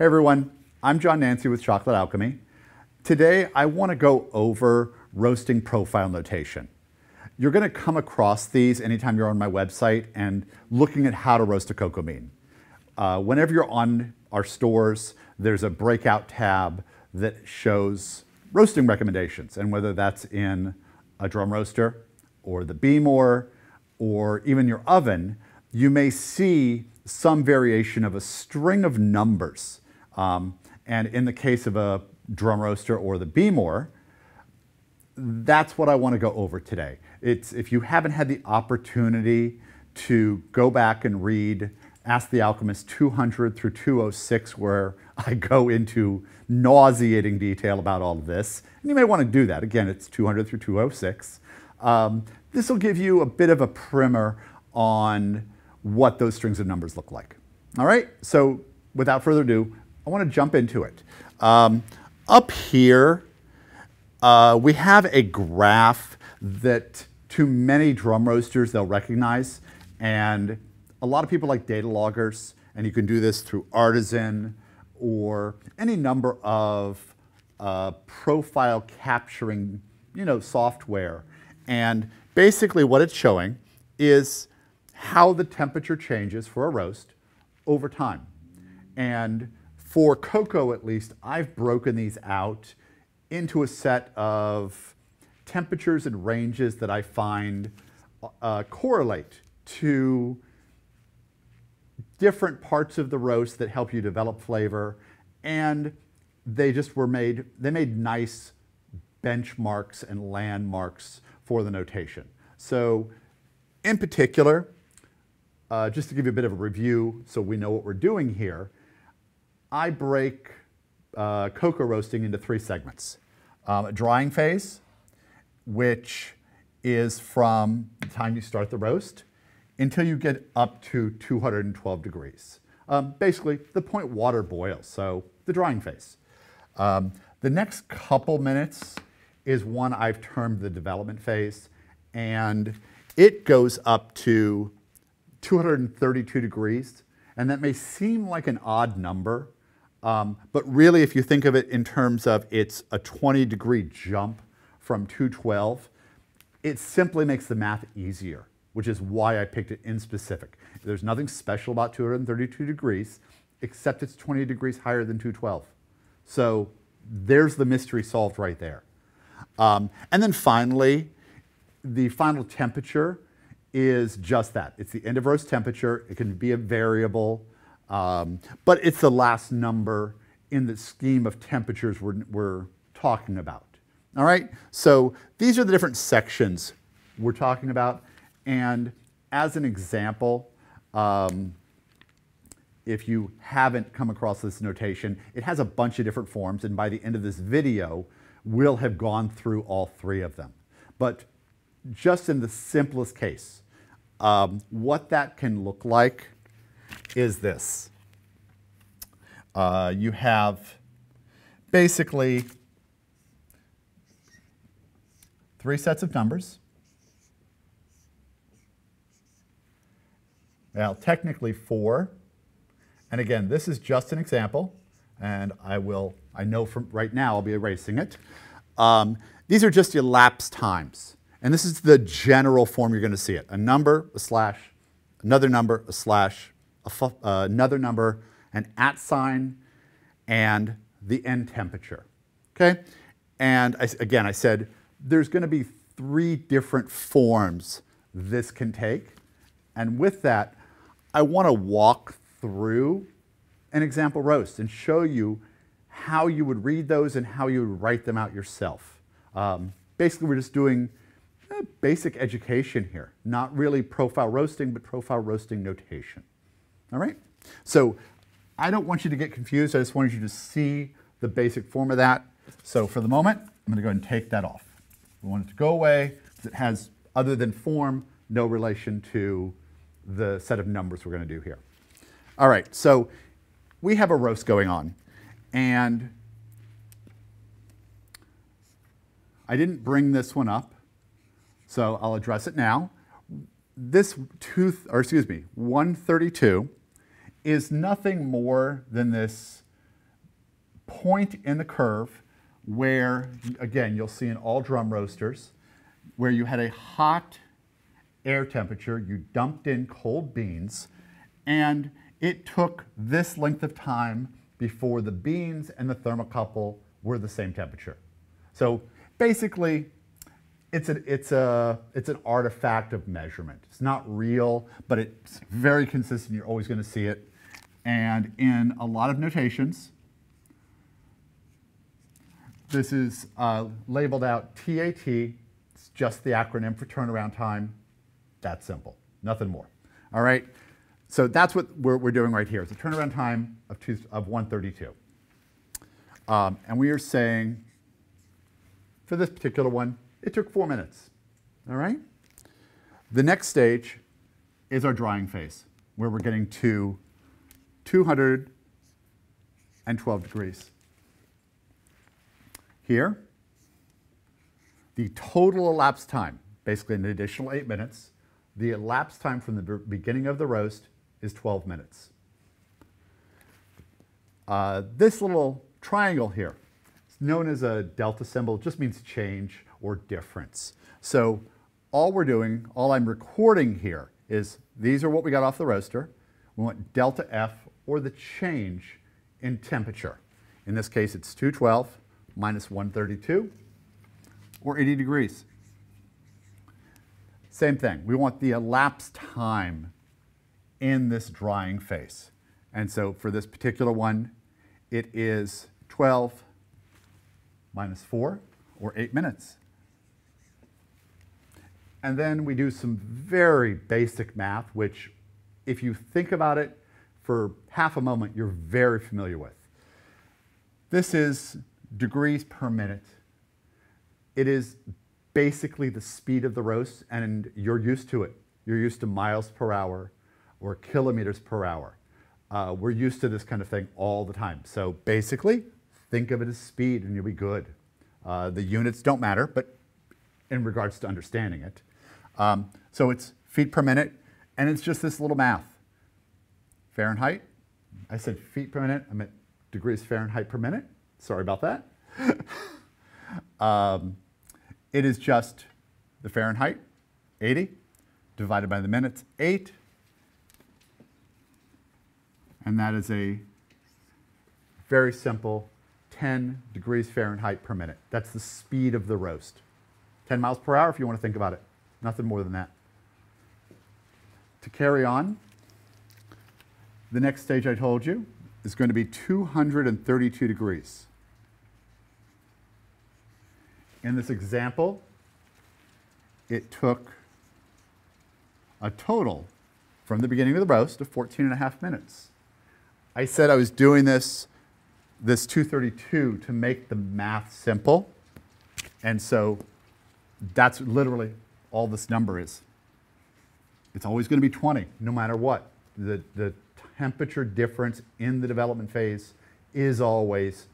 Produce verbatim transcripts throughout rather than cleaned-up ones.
Hey everyone, I'm John Nanci with Chocolate Alchemy. Today I want to go over roasting profile notation. You're going to come across these anytime you're on my website and looking at how to roast a cocoa bean. Uh, whenever you're on our stores, there's a breakout tab that shows roasting recommendations, and whether that's in a drum roaster or the B M O R or even your oven, you may see some variation of a string of numbers. Um, and in the case of a drum roaster or the B M O R, that's what I want to go over today. It's, if you haven't had the opportunity to go back and read Ask the Alchemist two hundred through two oh six, where I go into nauseating detail about all of this, and you may want to do that. Again, it's two hundred through two oh six. Um, this will give you a bit of a primer on what those strings of numbers look like. All right, so without further ado, I want to jump into it. Um, up here, uh, we have a graph that to many drum roasters they'll recognize, and a lot of people like data loggers, and you can do this through Artisan or any number of uh, profile capturing, you know, software. And basically what it's showing is how the temperature changes for a roast over time. And for cocoa, at least, I've broken these out into a set of temperatures and ranges that I find uh, correlate to different parts of the roast that help you develop flavor, and they just were made, they made nice benchmarks and landmarks for the notation. So in particular, Uh, just to give you a bit of a review so we know what we're doing here, I break uh, cocoa roasting into three segments. Um, a drying phase, which is from the time you start the roast until you get up to two hundred twelve degrees. Um, basically, the point water boils, so the drying phase. Um, the next couple minutes is one I've termed the development phase, and it goes up to two hundred thirty-two degrees, and that may seem like an odd number, um, but really if you think of it in terms of it's a twenty degree jump from two twelve, it simply makes the math easier, which is why I picked it in specific. There's nothing special about two hundred thirty-two degrees, except it's twenty degrees higher than two twelve. So there's the mystery solved right there. Um, and then finally, the final temperature is just that. It's the end of roast temperature. It can be a variable, um, but it's the last number in the scheme of temperatures we're, we're talking about. All right, so these are the different sections we're talking about, and as an example, um, if you haven't come across this notation, it has a bunch of different forms, and by the end of this video, we'll have gone through all three of them. But just in the simplest case, um, what that can look like is this. Uh, you have basically three sets of numbers. Well, technically four. And again, this is just an example, and I will, I know from right now I'll be erasing it. Um, these are just elapsed times. And this is the general form you're going to see it. A number, a slash, another number, a slash, a f uh, another number, an at sign, and the end temperature. Okay? And I, again, I said there's going to be three different forms this can take. And with that, I want to walk through an example roast and show you how you would read those and how you would write them out yourself. Um, basically, we're just doing basic education here, not really profile roasting, but profile roasting notation. All right, so I don't want you to get confused. I just wanted you to see the basic form of that. So for the moment, I'm going to go ahead and take that off. We want it to go away because it has, other than form, no relation to the set of numbers we're going to do here. All right, so we have a roast going on, and I didn't bring this one up, so I'll address it now. This two, or excuse me, one thirty-two is nothing more than this point in the curve where, again, you'll see in all drum roasters, where you had a hot air temperature, you dumped in cold beans, and it took this length of time before the beans and the thermocouple were the same temperature. So basically, it's, a, it's, a, it's an artifact of measurement. It's not real, but it's very consistent. You're always going to see it. And in a lot of notations, this is uh, labeled out T A T. It's just the acronym for turnaround time. That's simple. Nothing more. All right? So that's what we're, we're doing right here. It's a turnaround time of, two, of one thirty-two. Um, and we are saying, for this particular one, it took four minutes. All right? The next stage is our drying phase, where we're getting to two hundred twelve degrees. Here, the total elapsed time, basically an additional eight minutes, the elapsed time from the beginning of the roast is twelve minutes. Uh, this little triangle here, it's known as a delta symbol, it just means change or difference. So all we're doing, all I'm recording here is these are what we got off the roaster. We want delta F, or the change in temperature. In this case, it's two twelve minus one thirty-two, or eighty degrees. Same thing. We want the elapsed time in this drying phase. And so for this particular one, it is twelve minus four, or eight minutes. And then we do some very basic math, which if you think about it for half a moment, you're very familiar with. This is degrees per minute. It is basically the speed of the roast, and you're used to it. You're used to miles per hour or kilometers per hour. Uh, we're used to this kind of thing all the time. So basically, think of it as speed and you'll be good. Uh, the units don't matter, but in regards to understanding it. Um, so it's feet per minute, and it's just this little math. Fahrenheit, I said feet per minute, I meant degrees Fahrenheit per minute. Sorry about that. um, it is just the Fahrenheit, eighty, divided by the minutes, eight. And that is a very simple ten degrees Fahrenheit per minute. That's the speed of the roast. ten miles per hour if you want to think about it. Nothing more than that. To carry on, the next stage I told you is going to be two hundred thirty-two degrees. In this example, it took a total from the beginning of the roast of fourteen and a half minutes. I said I was doing this, this two thirty-two to make the math simple. And so that's literally all this number is. It's always going to be twenty, no matter what. The, the temperature difference in the development phase is always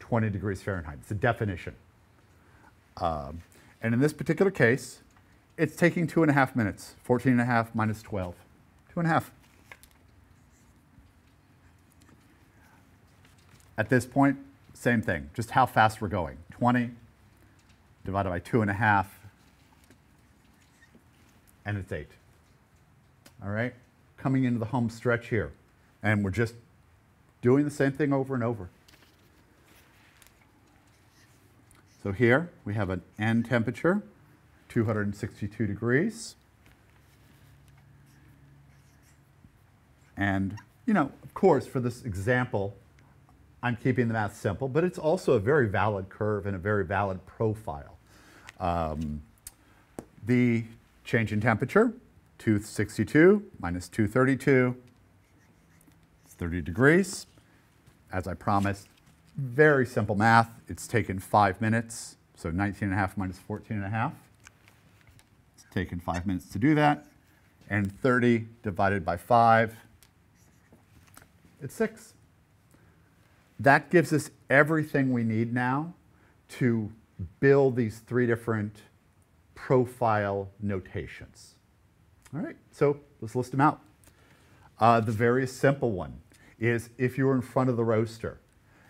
twenty degrees Fahrenheit. It's a definition. Um, and in this particular case, it's taking two and a half minutes, fourteen and a half minus twelve, two and a half. At this point, same thing, just how fast we're going. twenty divided by two and a half, and it's eight. All right, coming into the home stretch here, and we're just doing the same thing over and over. So here we have an end temperature, two hundred sixty-two degrees. And, you know, of course, for this example, I'm keeping the math simple, but it's also a very valid curve and a very valid profile. Um, the change in temperature, two sixty-two minus two thirty-two, it's thirty degrees. As I promised, very simple math. It's taken five minutes, so nineteen and a half minus fourteen and a half. It's taken five minutes to do that. And thirty divided by five, it's six. That gives us everything we need now to build these three different profile notations. All right, so let's list them out. Uh, the very simple one is if you're in front of the roaster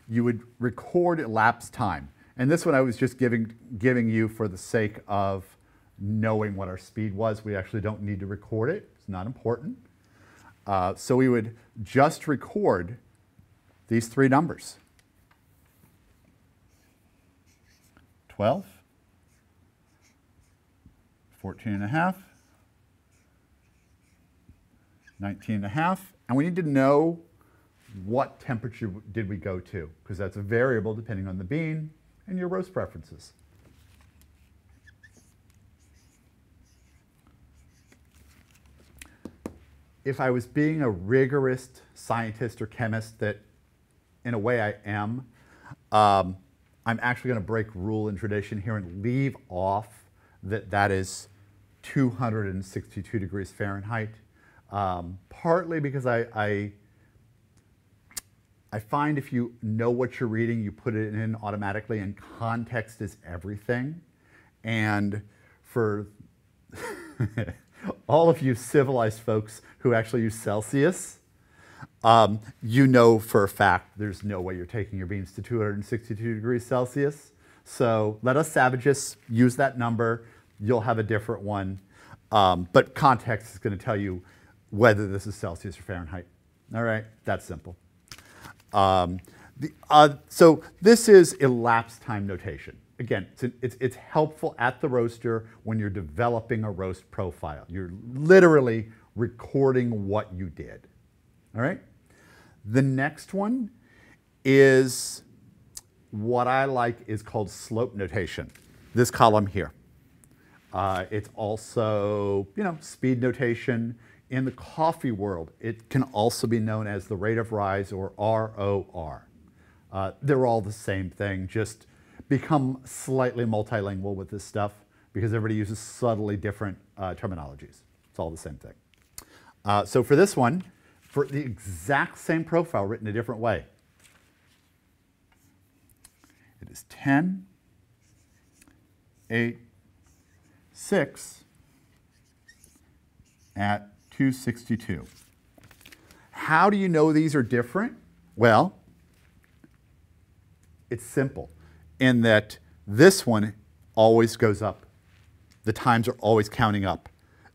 you would record elapsed time. And this one I was just giving, giving you for the sake of knowing what our speed was. We actually don't need to record it. It's not important. Uh, so we would just record these three numbers. twelve, fourteen and a half, nineteen and a half, and we need to know what temperature did we go to, because that's a variable depending on the bean and your roast preferences. If I was being a rigorous scientist or chemist, that in a way I am, um, I'm actually going to break rule and tradition here and leave off that that is two hundred sixty-two degrees Fahrenheit, um, partly because I, I I find if you know what you're reading, you put it in automatically, and context is everything. And for all of you civilized folks who actually use Celsius, um, you know for a fact there's no way you're taking your beans to two hundred sixty-two degrees Celsius. So let us savages use that number. You'll have a different one. Um, but context is going to tell you whether this is Celsius or Fahrenheit. All right, that's simple. Um, the, uh, so this is elapsed time notation. Again, it's, an, it's, it's helpful at the roaster when you're developing a roast profile. You're literally recording what you did. All right? The next one is what I like is called slope notation. This column here. Uh, it's also, you know, speed notation. In the coffee world, it can also be known as the rate of rise, or R O R. Uh, they're all the same thing, just become slightly multilingual with this stuff because everybody uses subtly different uh, terminologies. It's all the same thing. Uh, so for this one, for the exact same profile written a different way, it is ten, eight, six at two sixty-two. How do you know these are different? Well, it's simple in that this one always goes up. The times are always counting up.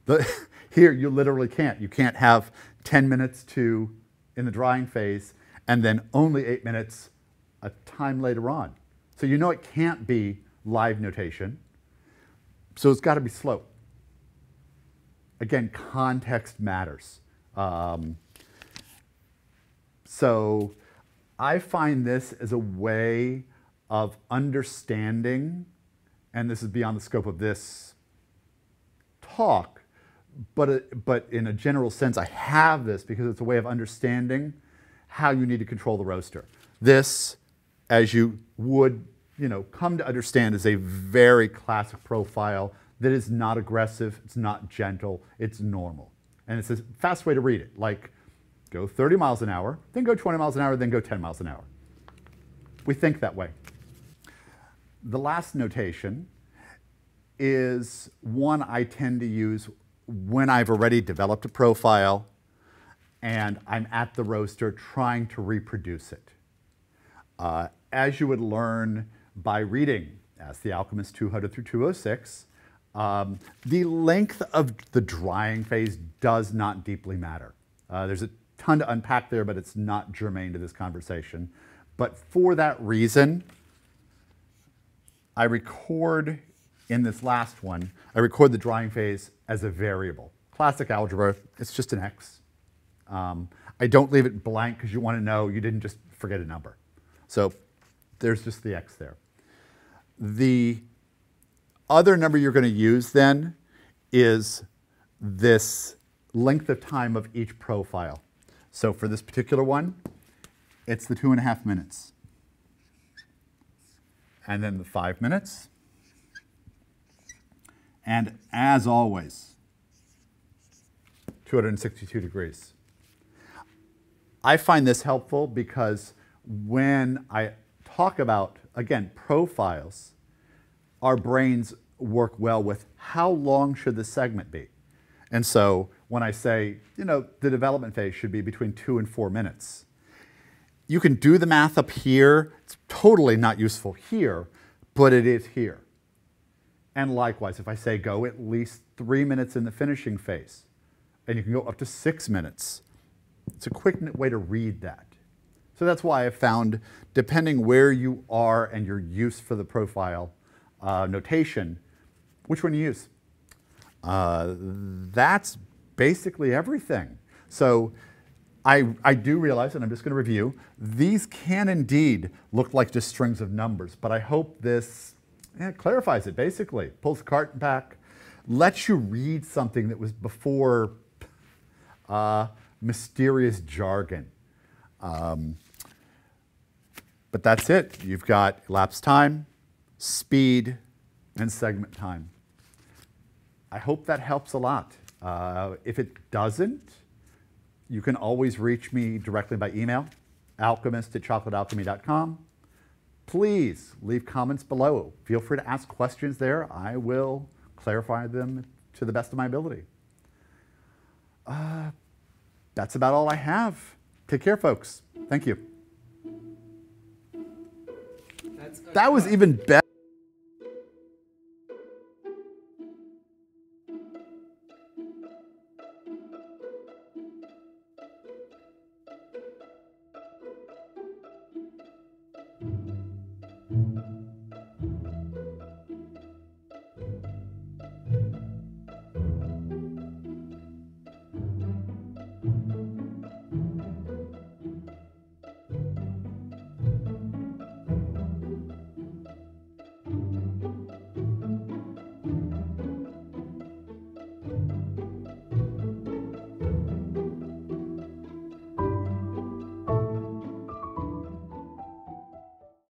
The, here, you literally can't. You can't have ten minutes to in the drying phase and then only eight minutes a time later on. So you know it can't be live notation. So it's got to be slope. Again, context matters. Um, so I find this as a way of understanding, and this is beyond the scope of this talk, but, but in a general sense, I have this because it's a way of understanding how you need to control the roaster. This, as you would, you know, come to understand, is a very classic profile that is not aggressive, it's not gentle, it's normal. And it's a fast way to read it, like go thirty miles an hour, then go twenty miles an hour, then go ten miles an hour. We think that way. The last notation is one I tend to use when I've already developed a profile and I'm at the roaster trying to reproduce it. Uh, as you would learn by reading Ask the Alchemist two hundred through two oh six, Um, the length of the drying phase does not deeply matter. Uh, there's a ton to unpack there, but it's not germane to this conversation. But for that reason, I record in this last one, I record the drying phase as a variable. Classic algebra, it's just an X. Um, I don't leave it blank because you want to know you didn't just forget a number. So there's just the X there. The other number you're going to use then is this length of time of each profile. So for this particular one, it's the two and a half minutes. And then the five minutes. And as always, two hundred sixty-two degrees. I find this helpful because when I talk about, again, profiles, our brains work well with how long should the segment be. And so when I say, you know, the development phase should be between two and four minutes, You can do the math up here. It's totally not useful here, but it is here. And likewise, if I say go at least three minutes in the finishing phase, and you can go up to six minutes. It's a quick way to read that. So that's why I found, depending where you are and your use for the profile uh, notation, which one you use. Uh, that's basically everything. So I, I do realize, and I'm just going to review, these can indeed look like just strings of numbers, but I hope this yeah, clarifies it basically, pulls the cart back, lets you read something that was before uh, mysterious jargon. Um, but that's it. You've got elapsed time, speed, and segment time. I hope that helps a lot. Uh, if it doesn't, you can always reach me directly by email, alchemist at chocolate alchemy dot com. Please leave comments below. Feel free to ask questions there. I will clarify them to the best of my ability. Uh, that's about all I have. Take care, folks. Thank you. That's that was even better.